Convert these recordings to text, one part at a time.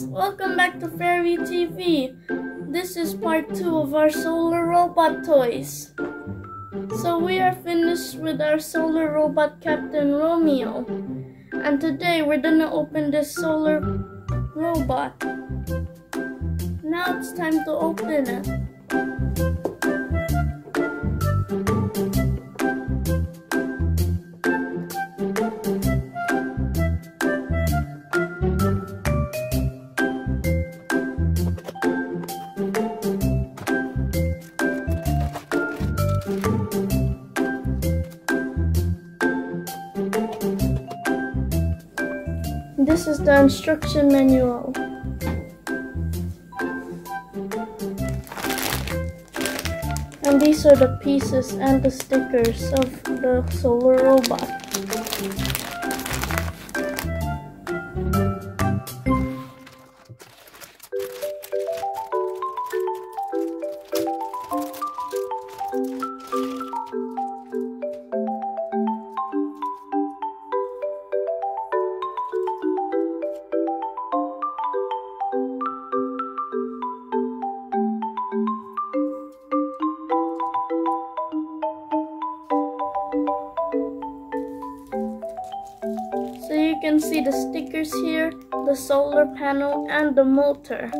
viewers, welcome back to Fair Ree TV. This is part 2 of our solar robot toys. So we are finished with our solar robot Captain Romeo, and today we're gonna open this solar robot. Now it's time to open it. This is the instruction manual. And these are the pieces and the stickers of the solar robot. You can see the stickers here, the solar panel, and the motor.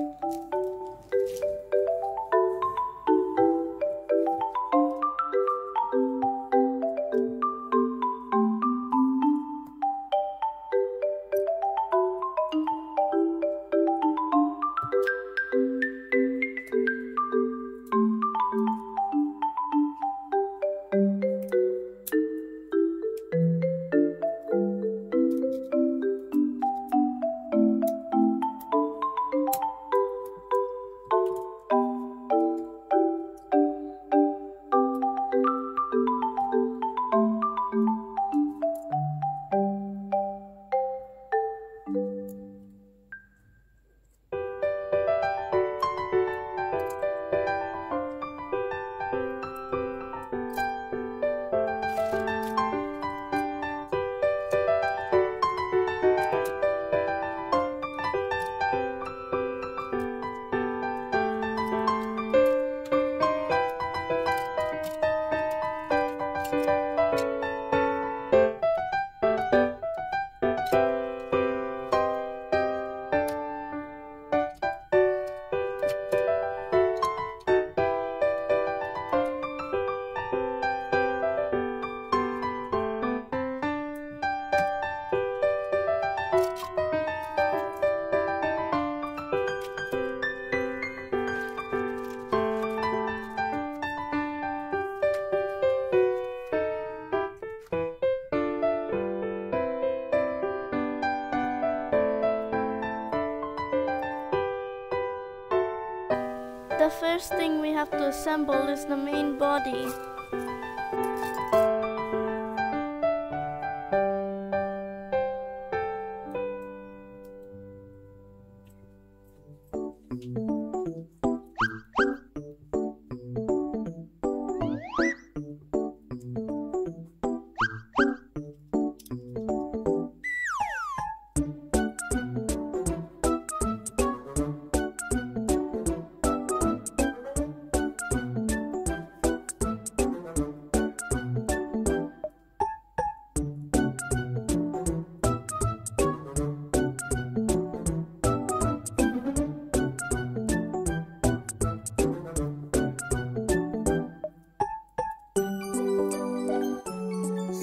The first thing we have to assemble is the main body.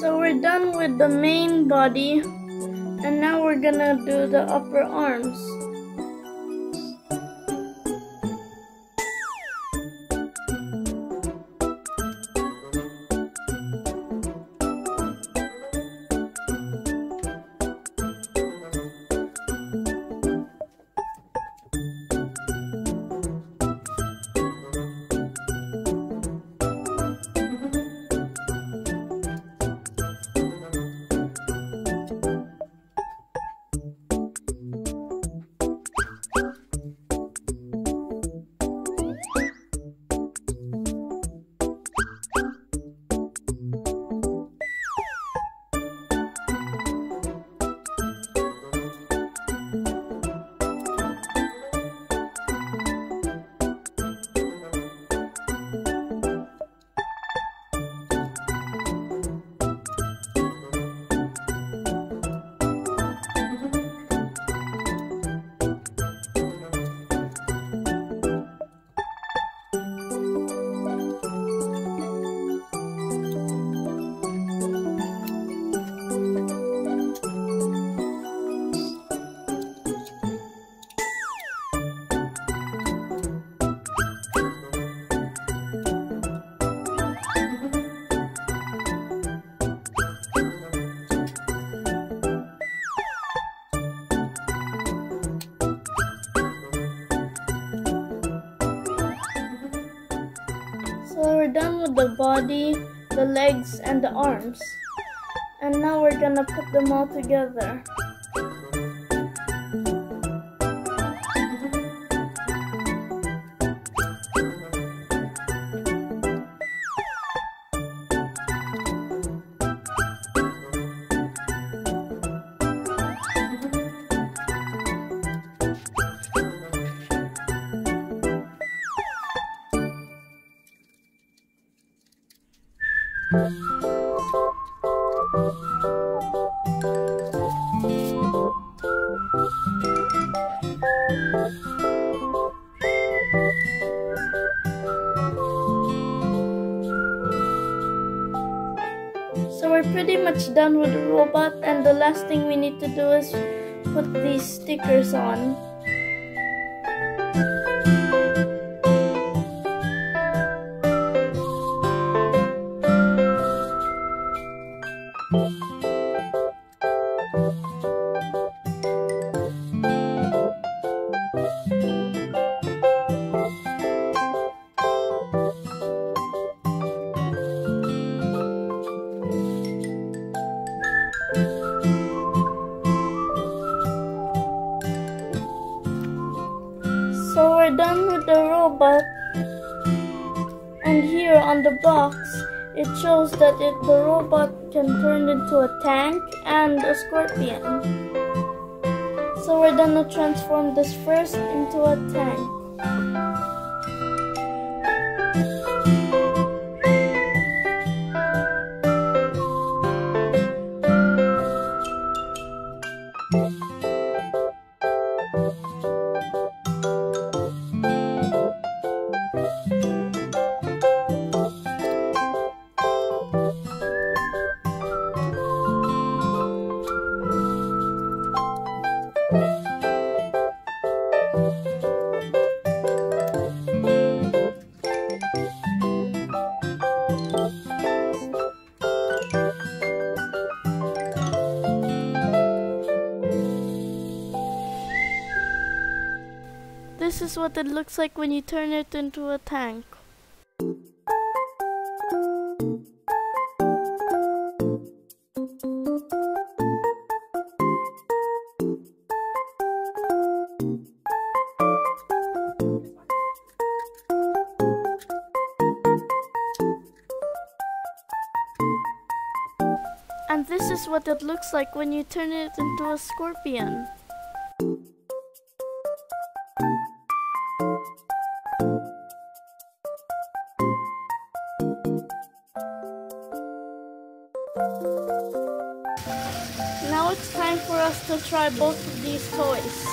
So we're done with the main body, and now we're gonna do the upper arms. So we're done with the body, the legs, and the arms. And now we're gonna put them all together. We're pretty much done with the robot, and the last thing we need to do is put these stickers on. We're done with the robot, and here on the box it shows that the robot can turn into a tank and a scorpion. So we're gonna transform this first into a tank. This is what it looks like when you turn it into a tank. And this is what it looks like when you turn it into a scorpion. Now it's time for us to try both of these toys.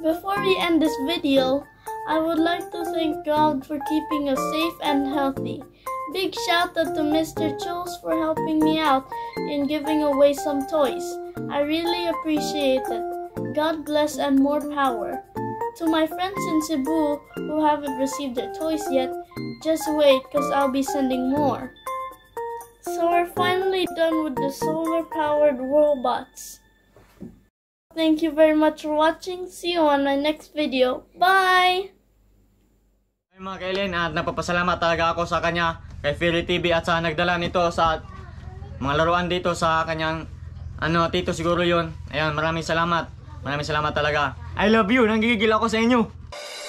Before we end this video, I would like to thank God for keeping us safe and healthy. Big shout out to Mr. Chulz for helping me out in giving away some toys. I really appreciate it. God bless and more power. To my friends in Cebu who haven't received their toys yet, just wait because I'll be sending more. So we're finally done with the solar-powered robots. Thank you very much for watching. See you on my next video. Bye! mga kailin, at napapasalamat talaga ako sa kanya, kay Fair Ree TV, at sa nagdala nito sa mga laruan dito sa kanyang tito siguro yun. Ayan, maraming salamat talaga. I love you, nanggigigil ako sa inyo.